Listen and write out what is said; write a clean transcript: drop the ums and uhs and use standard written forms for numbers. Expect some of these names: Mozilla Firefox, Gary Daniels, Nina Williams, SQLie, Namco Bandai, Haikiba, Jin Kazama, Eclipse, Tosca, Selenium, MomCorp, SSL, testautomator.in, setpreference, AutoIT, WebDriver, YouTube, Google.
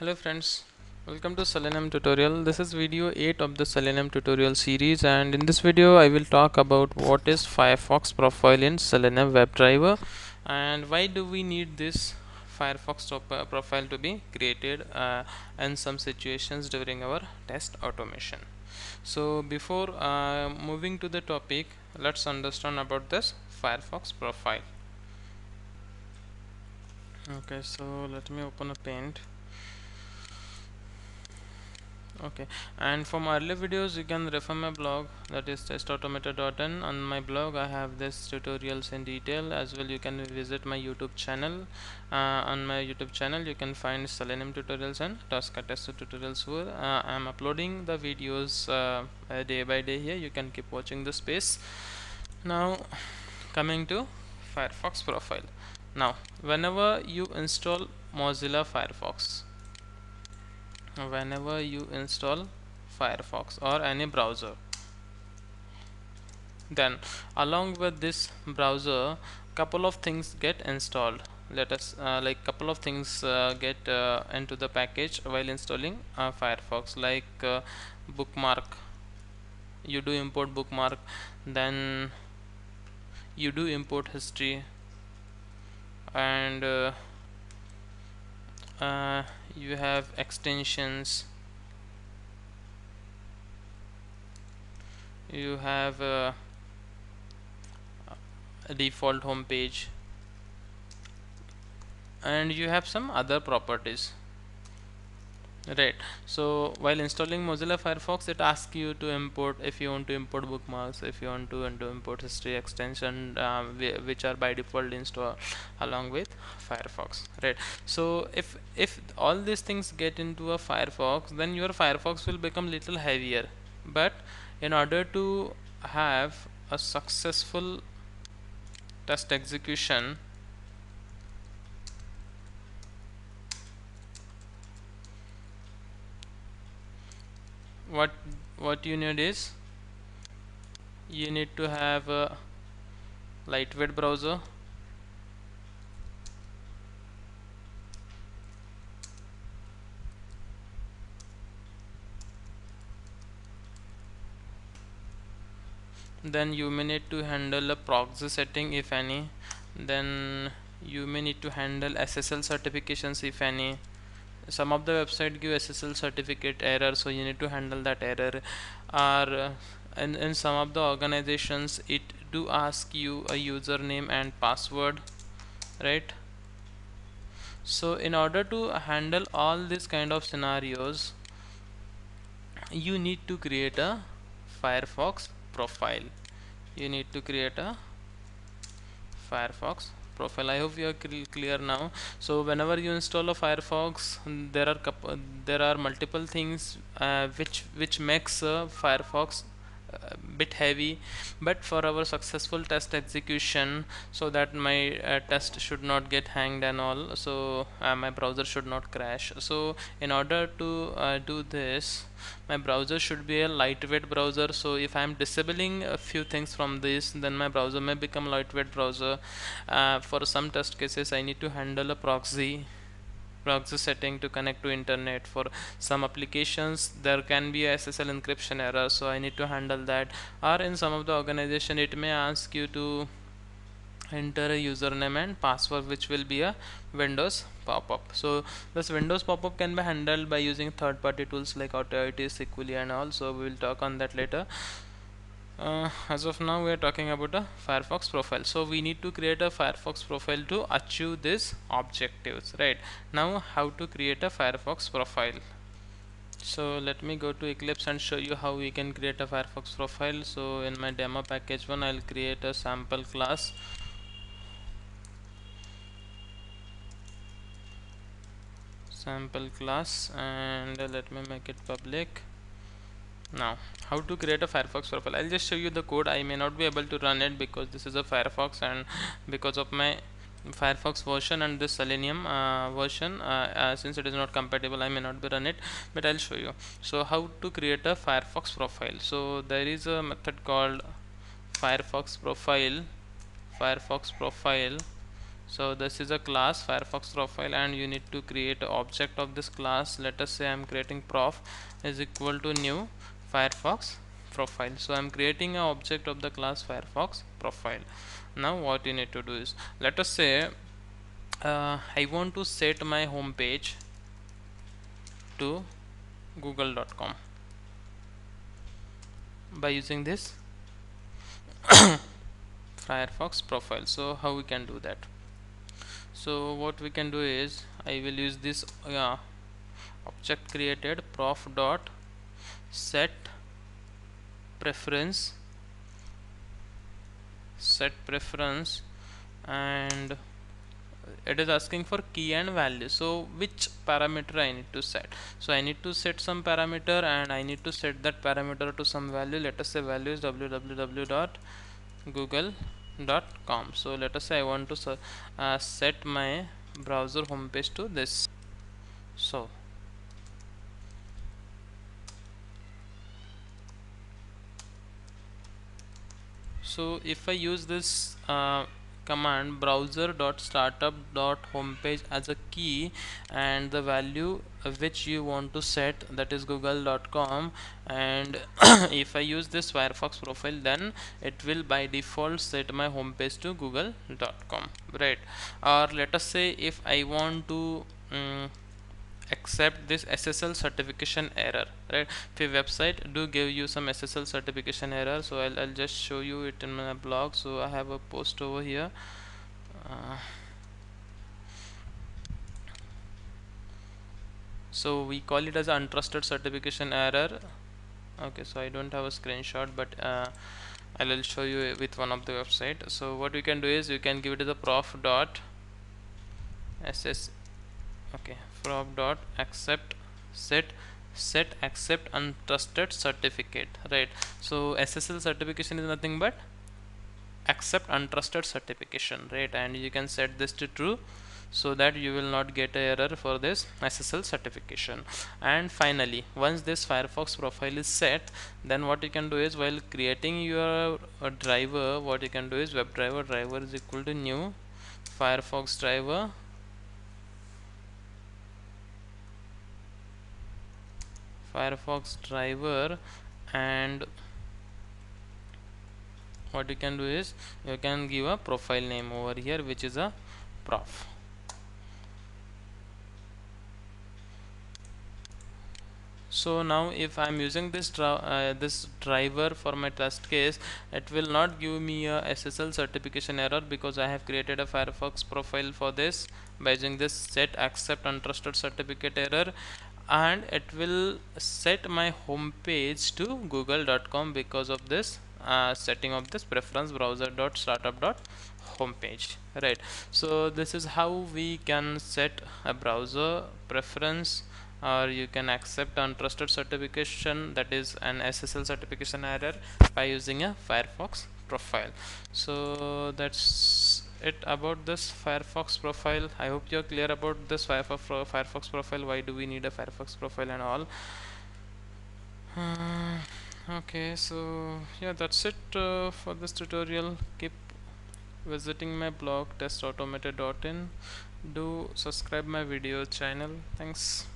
Hello friends, welcome to Selenium tutorial. This is video 8 of the Selenium tutorial series, and in this video I will talk about what is Firefox profile in Selenium WebDriver and why do we need this Firefox profile to be created in some situations during our test automation. So before moving to the topic, let's understand about this Firefox profile. Okay, so let me open a Paint. Okay, and from earlier videos you can refer my blog, that is testautomator.in. on my blog I have this tutorials in detail. As well, you can visit my YouTube channel. On my YouTube channel you can find Selenium tutorials and Tosca tester tutorials, where I am uploading the videos day by day. Here you can keep watching the space. Now coming to Firefox profile. Now whenever you install Mozilla Firefox, whenever you install Firefox or any browser, then along with this browser couple of things get installed. Let us like couple of things get into the package while installing Firefox, like bookmark. You do import bookmark, then you do import history, and you have extensions, you have a default home page, and you have some other properties, right? So while installing Mozilla Firefox, it asks you to import, if you want to import bookmarks, if you want to import history extension, which are by default installed along with Firefox, right? So if all these things get into a Firefox, then your Firefox will become little heavier. But in order to have a successful test execution, what you need is, you need to have a lightweight browser, then you may need to handle a proxy setting if any, then you may need to handle SSL certifications if any. Some of the website give SSL certificate error, so you need to handle that error. Or in some of the organizations it do ask you a username and password, right? So in order to handle all these kind of scenarios, you need to create a Firefox profile. You need to create a Firefox profile. I hope you are clear now. So whenever you install a Firefox, there are multiple things which makes Firefox a bit heavy. But for our successful test execution, so that my test should not get hanged and all, so my browser should not crash. So in order to do this, my browser should be a lightweight browser. So if I am disabling a few things from this, then my browser may become lightweight browser. For some test cases I need to handle a proxy setting to connect to internet. For some applications there can be a SSL encryption error, so I need to handle that. Or in some of the organization it may ask you to enter a username and password, which will be a Windows pop-up. So this Windows pop-up can be handled by using third-party tools like AutoIT, SQLie and all. So we will talk on that later. As of now we are talking about a Firefox profile. So we need to create a Firefox profile to achieve these objectives, right? Now how to create a Firefox profile. So let me go to Eclipse and show you how we can create a Firefox profile. So in my demo package 1 I'll create a sample class. Sample class, and let me make it public. Now how to create a Firefox profile, I'll just show you the code. I may not be able to run it because this is a Firefox, and because of my Firefox version and this Selenium version, since it is not compatible, I may not be run it, but I'll show you. So how to create a Firefox profile. So there is a method called Firefox profile So this is a class Firefox profile, and you need to create an object of this class. Let us say I'm creating prof is equal to new Firefox profile. So I'm creating an object of the class Firefox profile. Now what you need to do is, let us say I want to set my home page to google.com by using this Firefox profile. So how we can do that? So what we can do is, I will use this object created, prof dot set preference, and it is asking for key and value. So which parameter I need to set? So I need to set some parameter, and I need to set that parameter to some value. Let us say value is www.google.com. so let us say I want to set my browser homepage to this. So if I use this command browser.startup.homepage as a key, and the value which you want to set, that is google.com, and if I use this Firefox profile, then it will by default set my homepage to google.com, right? Or let us say if I want to accept this SSL certification error, right? The website do give you some SSL certification error, so I'll just show you it in my blog. So I have a post over here. So we call it as untrusted certification error. Okay, so I don't have a screenshot, but I will show you with one of the website. So what we can do is, you can give it as a prof dot SS, okay, prof dot accept set accept untrusted certificate, right? So SSL certification is nothing but accept untrusted certification, right? And you can set this to true, so that you will not get an error for this SSL certification. And finally, once this Firefox profile is set, then what you can do is, while creating your driver, what you can do is WebDriver driver is equal to new Firefox driver. And what you can do is, you can give a profile name over here, which is a prof. So now if I'm using this driver for my test case, it will not give me a SSL certification error, because I have created a Firefox profile for this by using this set accept untrusted certificate error, and it will set my home page to google.com because of this setting of this preference browser.startup.homepage, right? So this is how we can set a browser preference, or you can accept untrusted certification, that is an SSL certification error, by using a Firefox profile. So that's it about this Firefox profile. I hope you are clear about this Firefox profile, why do we need a Firefox profile and all. Okay, so yeah, that's it for this tutorial. Keep visiting my blog testautomator.in. do subscribe my video channel. Thanks.